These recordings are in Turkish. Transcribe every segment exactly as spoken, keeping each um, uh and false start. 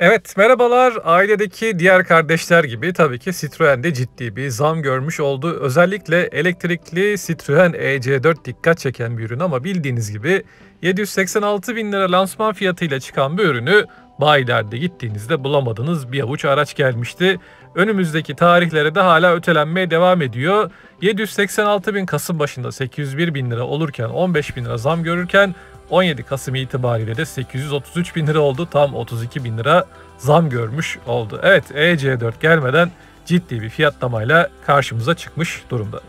Evet, merhabalar. Ailedeki diğer kardeşler gibi tabii ki Citroën de ciddi bir zam görmüş oldu. Özellikle elektrikli Citroën E C dört dikkat çeken bir ürün ama bildiğiniz gibi yedi yüz seksen altı bin lira lansman fiyatıyla çıkan bir ürünü bayilerde gittiğinizde bulamadığınız bir avuç araç gelmişti. Önümüzdeki tarihlere de hala ötelenmeye devam ediyor. yedi yüz seksen altı bin Kasım başında sekiz yüz bir bin lira olurken on beş bin lira zam görürken on yedi Kasım itibariyle de sekiz yüz otuz üç bin lira oldu. Tam otuz iki bin lira zam görmüş oldu. Evet, E C dört gelmeden ciddi bir fiyatlamayla karşımıza çıkmış durumda.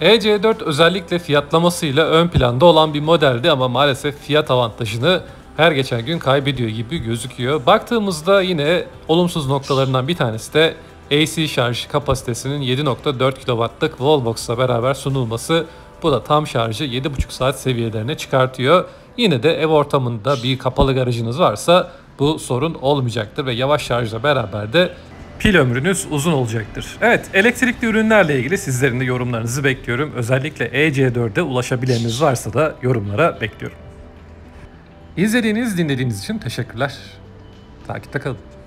E C dört özellikle fiyatlamasıyla ön planda olan bir modeldi ama maalesef fiyat avantajını her geçen gün kaybediyor gibi gözüküyor. Baktığımızda yine olumsuz noktalarından bir tanesi de A C şarj kapasitesinin yedi nokta dört kilovatlık Wallbox'la beraber sunulması. Bu da tam şarjı yedi buçuk saat seviyelerine çıkartıyor. Yine de ev ortamında bir kapalı garajınız varsa bu sorun olmayacaktır ve yavaş şarjla beraber de pil ömrünüz uzun olacaktır. Evet, elektrikli ürünlerle ilgili sizlerin de yorumlarınızı bekliyorum. Özellikle E C dört'e ulaşabileniniz varsa da yorumlara bekliyorum. İzlediğiniz, dinlediğiniz için teşekkürler. Takipte kalın.